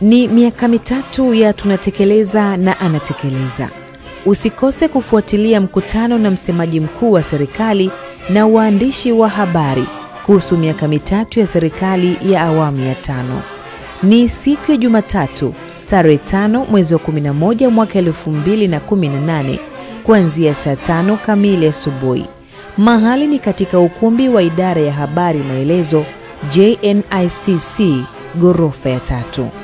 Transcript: Ni miaka mitatu ya tunatekeleza na anatekeleza. Usikose kufuatilia mkutano na msemaji mkuu wa serikali na waandishi wa habari kuhusu miaka mitatu ya serikali ya awamu ya 5. Ni siku ya Jumatatu, tarehe 5 mwezi wa 11 mwaka 2018 kuanzia saa 5 kamili asubuhi. Mahali ni katika ukumbi wa idara ya habari maelezo JNICC, ghorofa ya 3.